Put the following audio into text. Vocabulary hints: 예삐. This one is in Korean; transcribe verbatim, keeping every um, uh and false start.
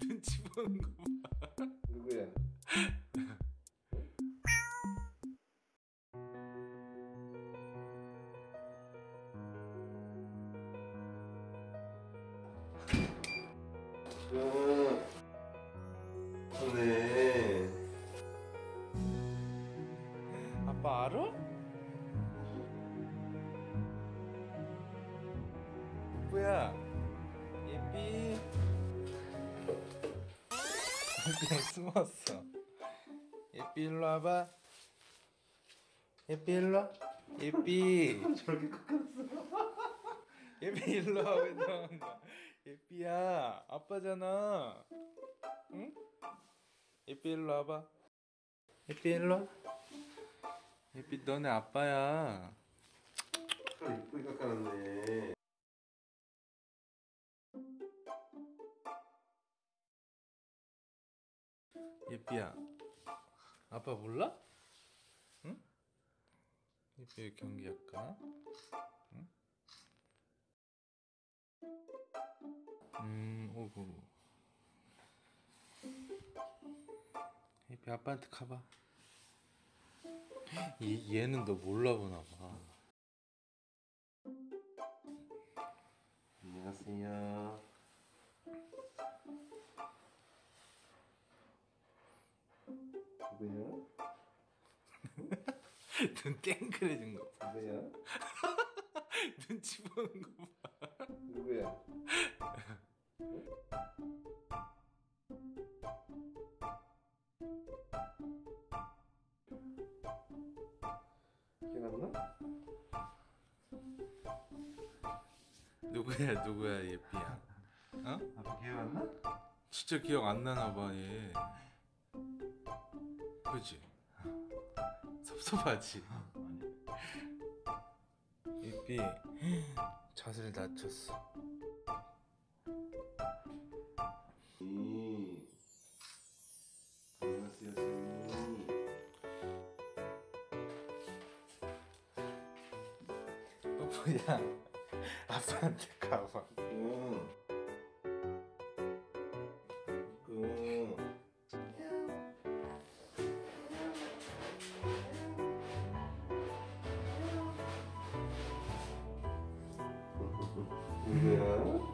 눈치 보는 거 봐. 누구야? 전에 아빠 알아? 뭐야? 예삐 그냥 숨었어. 예삐 일로 와봐. 예삐 일로 와. 예삐 저렇게 깎았어. 예삐 일로 와. 왜 나온다. 예삐야 아빠잖아. 응? 예삐 일로 와봐. 예삐 일로 와. 예삐 너네 아빠야. 예쁘게 깎았네. 예삐야 아빠 몰라? 응? 예삐 경기 할까? 응? 음, 오구. 예삐 아빠한테 가봐. 얘, 얘는 너 몰라보나 봐. 안녕하세요. 누구야? 눈 땡그레진 거 봐. 누구야? 눈치 보는 거 봐. 누구야? 기억나? 누구야 누구야 예삐야? 어? 아빠 기억 안 나? 진짜 기억 안 나나 봐 얘. 그치? 섭섭하지? 예삐 자세를 낮췄어. 음. 안녕하세요 선생님. 뽀뽀야 아빠한테 가봐. 응. 응. 누구야?